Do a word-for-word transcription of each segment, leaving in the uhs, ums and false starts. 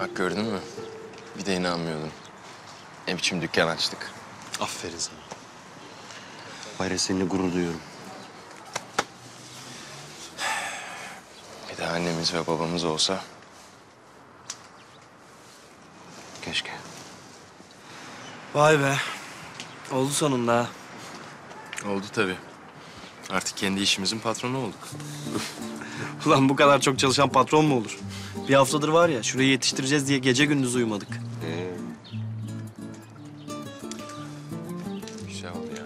Bak gördün mü? Bir de inanmıyordum. Ne biçim dükkan açtık. Aferin sana. Hayır, seninle gurur duyuyorum. Bir de annemiz ve babamız olsa. Keşke. Vay be. Oldu sonunda. Oldu tabii. Artık kendi işimizin patronu olduk. Ulan bu kadar çok çalışan patron mu olur? Bir haftadır var ya, şurayı yetiştireceğiz diye gece gündüz uyumadık. Ee. Güzel oldu ya.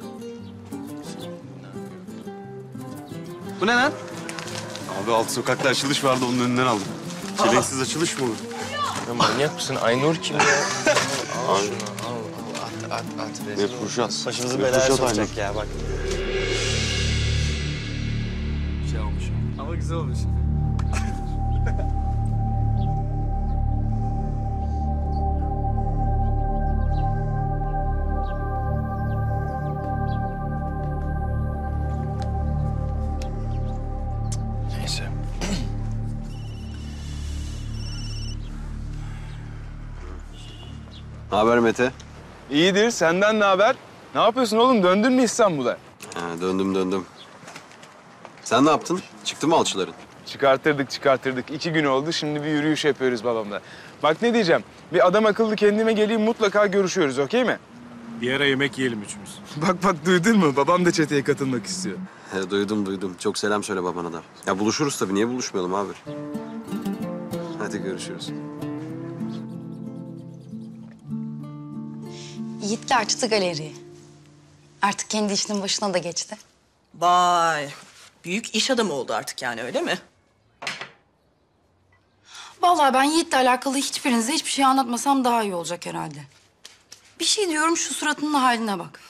Bu ne lan? Abi alt sokakta açılış vardı, onun önünden aldım. Çeleksiz açılış mı olur? Ya manyak mısın? Aynur kim ya? Al şunu, al, al, at, at, at. Ne fırşat. Başımızı belaya sokacak ya, bak. Şey olmuş. Ama güzel olmuş. Ne haber Mete? İyidir, senden ne haber? Ne yapıyorsun oğlum? Döndün mü İstanbul'a? He, döndüm döndüm. Sen ne yaptın? Çıktı mı alçıların? Çıkarttırdık çıkarttırdık. İki gün oldu. Şimdi bir yürüyüş yapıyoruz babamla. Bak ne diyeceğim? Bir adam akıllı kendime geleyim, mutlaka görüşüyoruz, okey mi? Bir ara yemek yiyelim üçümüz. Bak bak, duydun mu? Babam da çeteye katılmak istiyor. He, duydum duydum. Çok selam söyle babana da. Ya buluşuruz tabii. Niye buluşmayalım abi? Hadi görüşürüz. Yiğit de açtı galeriyi. Artık kendi işinin başına da geçti. Vay. Büyük iş adamı oldu artık yani, öyle mi? Vallahi ben Yiğit'le alakalı hiçbirinize hiçbir şey anlatmasam daha iyi olacak herhalde. Bir şey diyorum, şu suratının haline bak.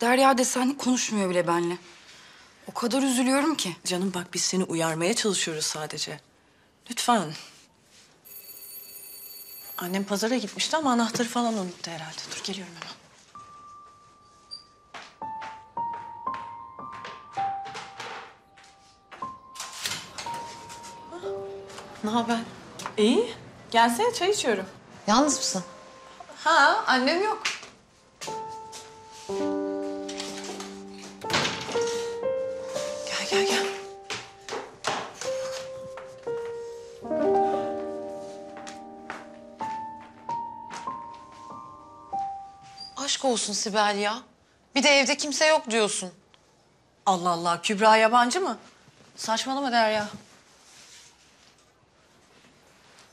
Derya desen konuşmuyor bile benimle. O kadar üzülüyorum ki. Canım bak, biz seni uyarmaya çalışıyoruz sadece. Lütfen. Annem pazara gitmişti ama anahtarı falan unuttu herhalde. Dur geliyorum hemen. Ne haber? İyi. Gelsene, çay içiyorum. Yalnız mısın? Ha, annem yok. Gel gel gel. Aşk olsun Sibel ya. Bir de evde kimse yok diyorsun. Allah Allah, Kübra yabancı mı? Saçmalama Derya.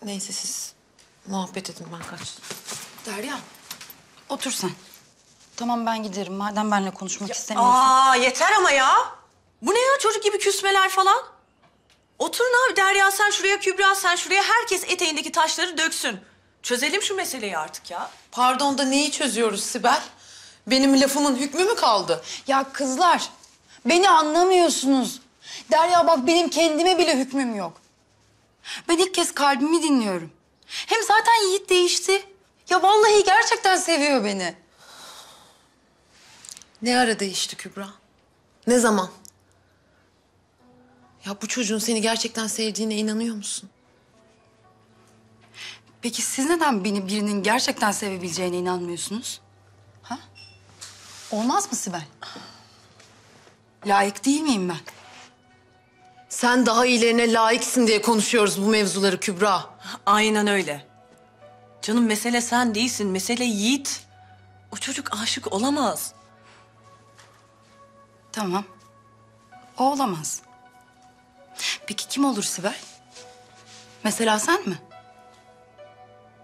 Neyse siz muhabbet edin, ben kaçtım. Derya, otur sen. Tamam ben giderim, madem benimle konuşmak ya, istemiyorsun. Aa yeter ama ya. Bu ne ya, çocuk gibi küsmeler falan. Oturun abi, Derya sen şuraya, Kübra sen şuraya. Herkes eteğindeki taşları döksün. Çözelim şu meseleyi artık ya. Pardon da neyi çözüyoruz Sibel? Benim lafımın hükmü mü kaldı? Ya kızlar, beni anlamıyorsunuz. Derya bak, benim kendime bile hükmüm yok. Ben ilk kez kalbimi dinliyorum. Hem zaten Yiğit değişti. Ya vallahi gerçekten seviyor beni. Ne ara değişti Kübra? Ne zaman? Ya bu çocuğun seni gerçekten sevdiğine inanıyor musun? Peki siz neden beni birinin gerçekten sevebileceğine inanmıyorsunuz? Ha? Olmaz mı Sibel? Layık değil miyim ben? Sen daha iyilerine layıksın diye konuşuyoruz bu mevzuları Kübra. Aynen öyle. Canım mesele sen değilsin, mesele Yiğit. O çocuk aşık olamaz. Tamam. O olamaz. Peki kim olur Sibel? Mesela sen mi?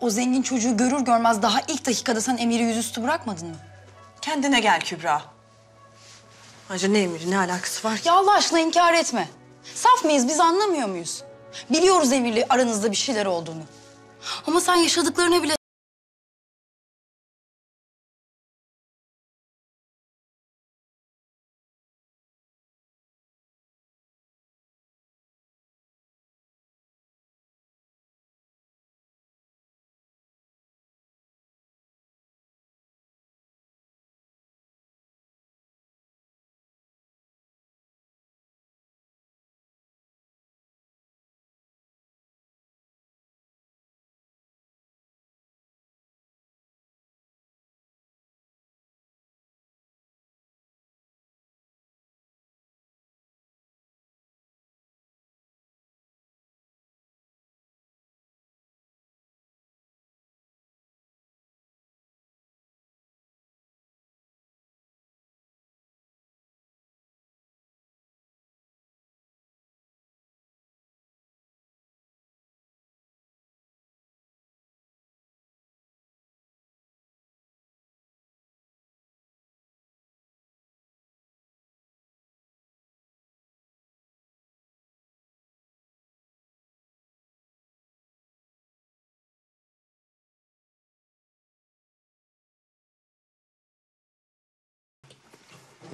O zengin çocuğu görür görmez daha ilk dakikada sen Emir'i yüzüstü bırakmadın mı? Kendine gel Kübra. Ayrıca ne Emir'i, ne alakası var ki? Ya Allah aşkına inkar etme. Saf mıyız, biz anlamıyor muyuz? Biliyoruz Emir'le aranızda bir şeyler olduğunu. Ama sen yaşadıklarına bile...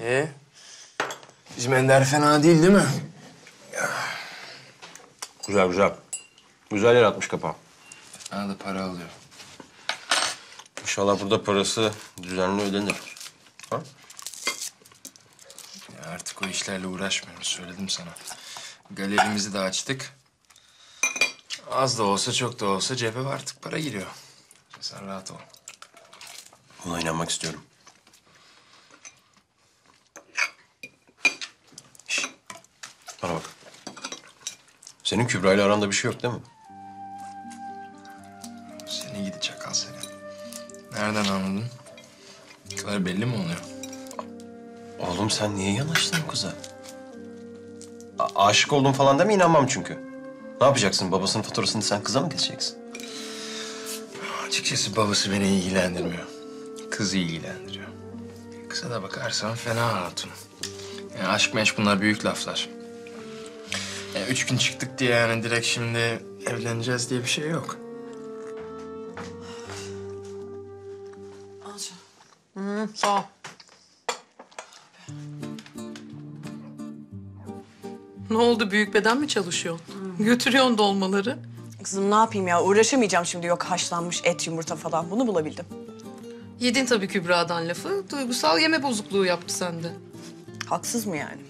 Ee? Bizim Ender fena değil değil mi? Güzel güzel. Güzel yer atmış kapağı. Fena da para alıyor. İnşallah burada parası düzenli ödenir. Ha? Ya artık o işlerle uğraşmıyoruz, söyledim sana. Galerimizi de açtık. Az da olsa çok da olsa cebe artık para giriyor. Sen rahat ol. Buna inanmak istiyorum. Şişt. Bana bak. Senin Kübra ile aranda bir şey yok değil mi? Seni gidi çakal seni. Nereden anladın? Bu kadar belli mi oluyor? Oğlum sen niye yanaştın kıza? A aşık oldum falan deme, inanmam çünkü. Ne yapacaksın? Babasının faturasını sen kıza mı keseceksin? Açıkçası babası beni ilgilendirmiyor. Kızı ilgilendiriyor. Kıza da bakarsan fena hatun. Yani aşk meşk bunlar büyük laflar. Yani üç gün çıktık diye yani direkt şimdi evleneceğiz diye bir şey yok. Al canım. Hı, sağ ol. Ne oldu? Büyük beden mi çalışıyorsun? Hı. Götürüyorsun dolmaları. Kızım ne yapayım ya? Uğraşamayacağım şimdi. Yok haşlanmış et, yumurta falan. Bunu bulabildim. Yedin tabii Kübra'dan lafı. Duygusal yeme bozukluğu yaptı sende. Haksız mı yani?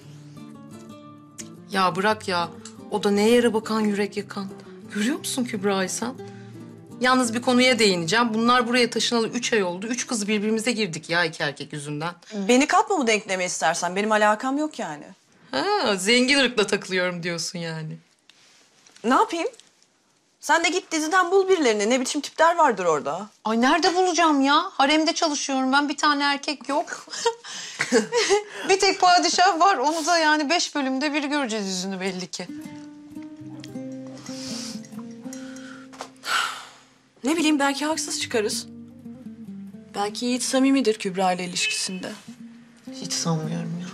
Ya bırak ya. O da ne yere bakan yürek yakan. Görüyor musun Kübra'yı sen? Yalnız bir konuya değineceğim. Bunlar buraya taşınalı üç ay oldu. Üç kız birbirimize girdik ya iki erkek yüzünden. Beni katma bu denkleme istersen. Benim alakam yok yani. Ha, zengin ırkla takılıyorum diyorsun yani. Ne yapayım? Sen de git diziden bul birilerini. Ne biçim tipler vardır orada? Ay nerede bulacağım ya? Haremde çalışıyorum ben. Bir tane erkek yok. Bir tek padişah var. Onu da yani beş bölümde bir göreceğiz yüzünü belli ki. Ne bileyim belki haksız çıkarız. Belki Yiğit samimidir Kübra ile ilişkisinde. Hiç sanmıyorum ya.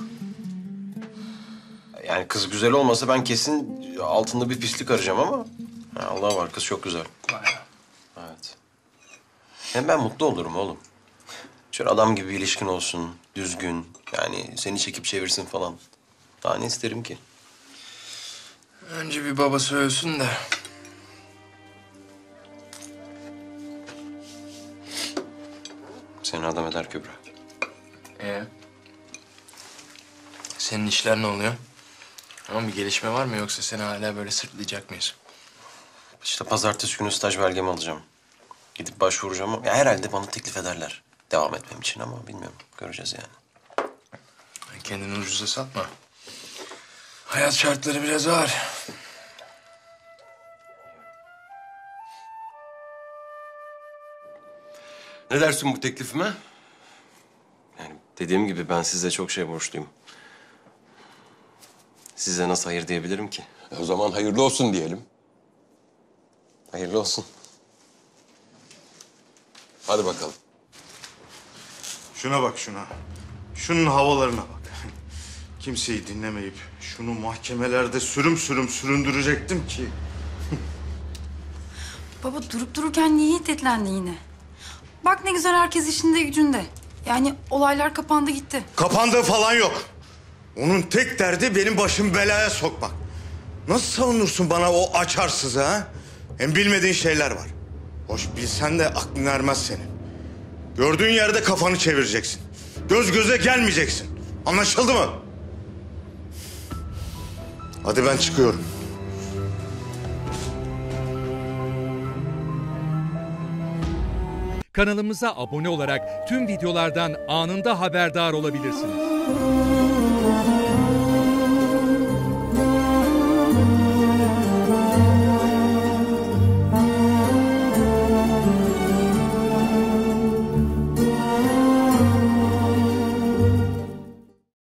Yani kız güzel olmasa ben kesin altında bir pislik arayacağım ama... Ha, Allah var, kız çok güzel. Bayağı. Evet. Hem ben mutlu olurum oğlum. Şöyle adam gibi bir ilişkin olsun, düzgün. Yani seni çekip çevirsin falan. Daha ne isterim ki? Önce bir babası ölsün de. Seni adam eder Kübra. Ee? Senin işler ne oluyor? Ama bir gelişme var mı yoksa seni hala böyle sırtlayacak mıyız? İşte pazartesi günü staj belgemi alacağım. Gidip başvuracağım ama ya herhalde bana teklif ederler. Devam etmem için ama bilmiyorum. Göreceğiz yani. Kendini ucuza satma. Hayat şartları biraz ağır. Ne dersin bu teklifime? Yani dediğim gibi ben size çok şey borçluyum. Size nasıl hayır diyebilirim ki? E o zaman hayırlı olsun diyelim. Hayırlı olsun. Hadi bakalım. Şuna bak şuna. Şunun havalarına bak. Kimseyi dinlemeyip şunu mahkemelerde sürüm sürüm süründürecektim ki. Baba durup dururken niye hiddetlendi yine? Bak ne güzel herkes işinde gücünde. Yani olaylar kapandı gitti. Kapandığı falan yok. Onun tek derdi benim başımı belaya sokmak. Nasıl savunursun bana o açarsızı ha? Hem bilmediğin şeyler var. Hoş bilsen de aklın ermez senin. Gördüğün yerde kafanı çevireceksin. Göz göze gelmeyeceksin. Anlaşıldı mı? Hadi ben çıkıyorum. Kanalımıza abone olarak tüm videolardan anında haberdar olabilirsiniz.